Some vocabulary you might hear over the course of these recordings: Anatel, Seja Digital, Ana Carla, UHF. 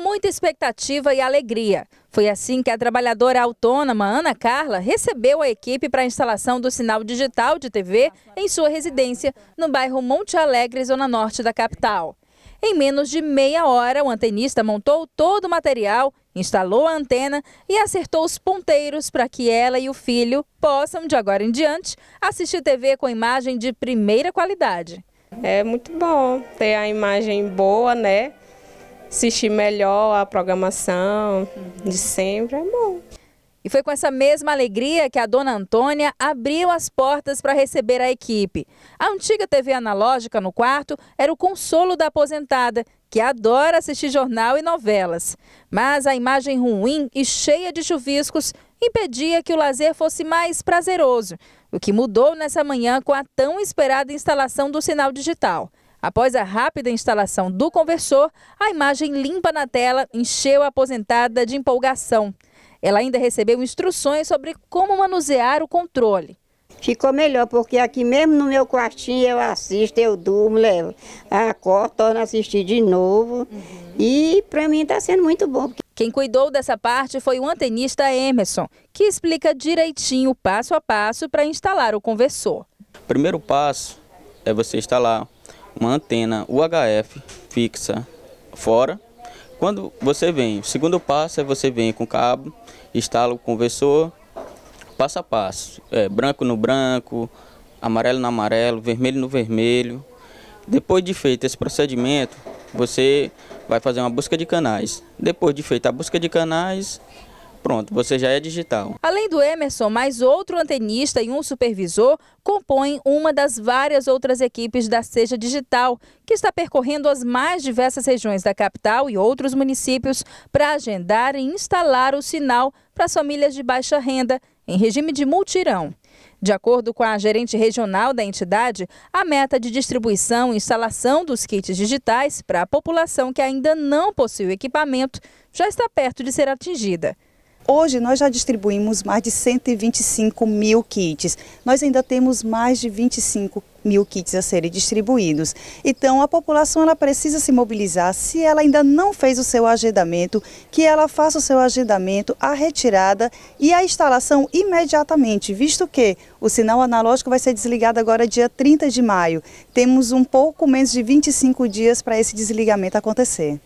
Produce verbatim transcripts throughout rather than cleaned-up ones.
com muita expectativa e alegria. Foi assim que a trabalhadora autônoma Ana Carla recebeu a equipe para a instalação do sinal digital de T V em sua residência, no bairro Monte Alegre, zona norte da capital. Em menos de meia hora, o antenista montou todo o material, instalou a antena e acertou os ponteiros para que ela e o filho possam, de agora em diante, assistir T V com imagem de primeira qualidade. É muito bom ter a imagem boa, né? Assistir melhor a programação de sempre é bom. E foi com essa mesma alegria que a dona Antônia abriu as portas para receber a equipe. A antiga T V analógica no quarto era o consolo da aposentada, que adora assistir jornal e novelas. Mas a imagem ruim e cheia de chuviscos impedia que o lazer fosse mais prazeroso, o que mudou nessa manhã com a tão esperada instalação do sinal digital. Após a rápida instalação do conversor, a imagem limpa na tela encheu a aposentada de empolgação. Ela ainda recebeu instruções sobre como manusear o controle. Ficou melhor, porque aqui mesmo no meu quartinho eu assisto, eu durmo, levo, acordo, torno a assistir de novo. Uhum. E para mim está sendo muito bom. Quem cuidou dessa parte foi o antenista Emerson, que explica direitinho, passo a passo, para instalar o conversor. O primeiro passo é você instalar uma antena U H F fixa fora. Quando você vem, o segundo passo é você vem com o cabo, instala o conversor, passo a passo, é, branco no branco, amarelo no amarelo, vermelho no vermelho. Depois de feito esse procedimento, você vai fazer uma busca de canais. Depois de feita a busca de canais, pronto, você já é digital. Além do Emerson, mais outro antenista e um supervisor compõem uma das várias outras equipes da Seja Digital, que está percorrendo as mais diversas regiões da capital e outros municípios para agendar e instalar o sinal para as famílias de baixa renda em regime de multirão. De acordo com a gerente regional da entidade, a meta de distribuição e instalação dos kits digitais para a população que ainda não possui o equipamento já está perto de ser atingida. Hoje nós já distribuímos mais de cento e vinte e cinco mil kits. Nós ainda temos mais de vinte e cinco mil kits a serem distribuídos. Então a população ela precisa se mobilizar. Se ela ainda não fez o seu agendamento, que ela faça o seu agendamento, a retirada e a instalação imediatamente, visto que o sinal analógico vai ser desligado agora dia trinta de maio. Temos um pouco menos de vinte e cinco dias para esse desligamento acontecer.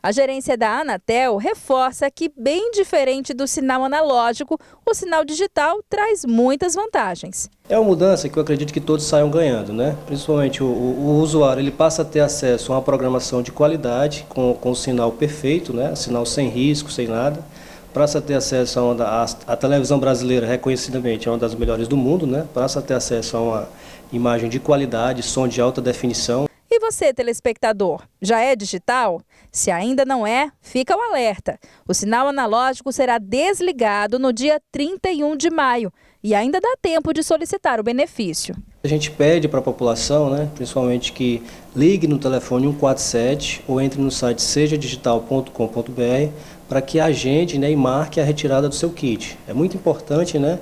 A gerência da Anatel reforça que, bem diferente do sinal analógico, o sinal digital traz muitas vantagens. É uma mudança que eu acredito que todos saiam ganhando, né? Principalmente o, o usuário, ele passa a ter acesso a uma programação de qualidade, com, com o sinal perfeito, né? Sinal sem risco, sem nada. Passa a ter acesso a, uma, a, a televisão brasileira, reconhecidamente, é uma das melhores do mundo, né? Passa a ter acesso a uma imagem de qualidade, som de alta definição. E você, telespectador, já é digital? Se ainda não é, fica o alerta. O sinal analógico será desligado no dia trinta e um de maio e ainda dá tempo de solicitar o benefício. A gente pede para a população, né, principalmente, que ligue no telefone um quatro sete ou entre no site seja digital ponto com ponto br para que agende, né, e marque a retirada do seu kit. É muito importante, né,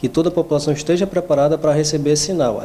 que toda a população esteja preparada para receber esse sinal.